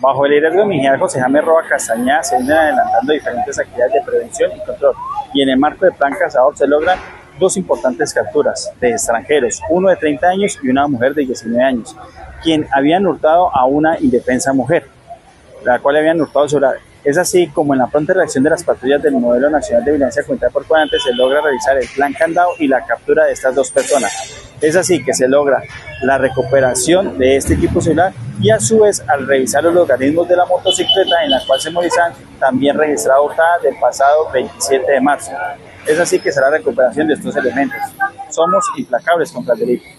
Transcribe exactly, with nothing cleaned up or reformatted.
Bajo el liderazgo de mi general José Jaime Roba Castañeda se vienen adelantando diferentes actividades de prevención y control, y en el marco de Plan Candado se logran dos importantes capturas de extranjeros, uno de treinta años y una mujer de diecinueve años, quien habían hurtado a una indefensa mujer, la cual habían hurtado su celular. Es así como en la pronta reacción de las patrullas del Modelo Nacional de Violencia contra por Cuadrantes se logra realizar el Plan Candado y la captura de estas dos personas. Es así que se logra la recuperación de este equipo celular y a su vez al revisar los organismos de la motocicleta en la cual se movilizan, también registrada hurtada del pasado veintisiete de marzo. Es así que será la recuperación de estos elementos. Somos implacables contra el delito.